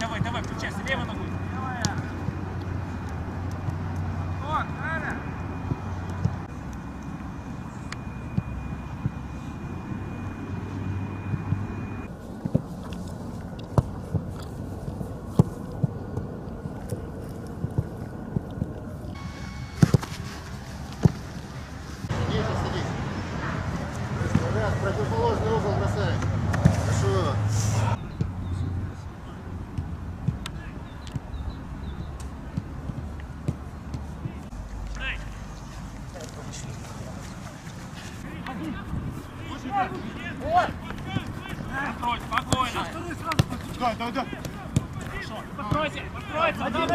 Давай, давай, включайся, левую ногу. Противоположный угол бросает. Хорошо. Открой, спокойно. Да, да, да. Хорошо. Откройте, откройте. Один.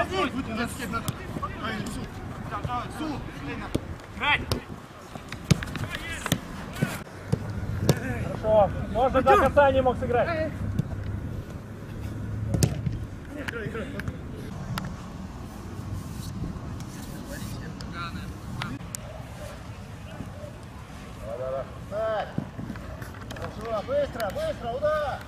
Можно до конца не мог сыграть. Так. Хорошо, быстро, быстро, удар.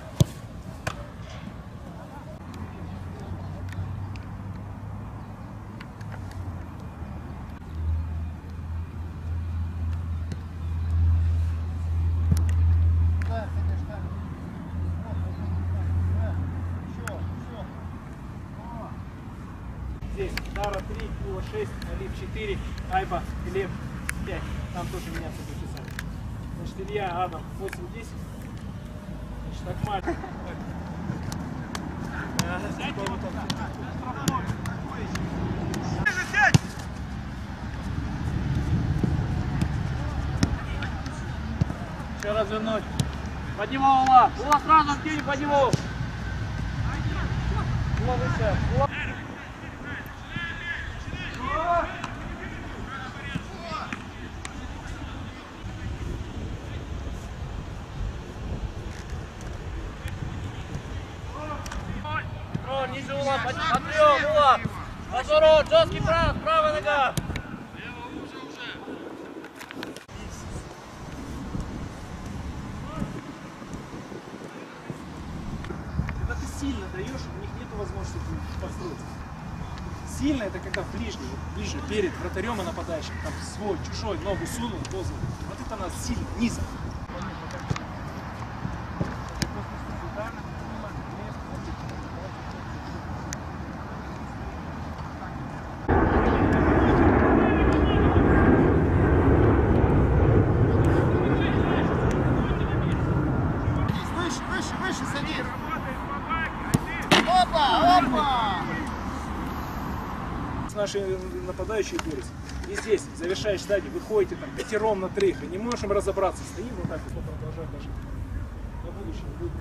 Здесь удара 3, пула 6, налив 4, айба, лев 5. Там тоже меня записали. Значит, Илья, Адам 8-10. Значит, Акмаль. Еще развернуть. Под него ула. Ула сразу скинь, под него. Ула выше. Ула. Ниже ула, подъем, ула. Разворот, жесткий прав, правая нога. Когда ты сильно даешь, у них нет возможности построить. Сильно это когда ближе, перед вратарем и нападающим. Там свой, чужой, ногу сунул, дозу. Вот это у нас сильно, низом. Наши нападающие борются. И здесь, завершаешь стадию, выходите там пятером на трех, и не можем разобраться, стоим вот так, и продолжаем даже на будущее.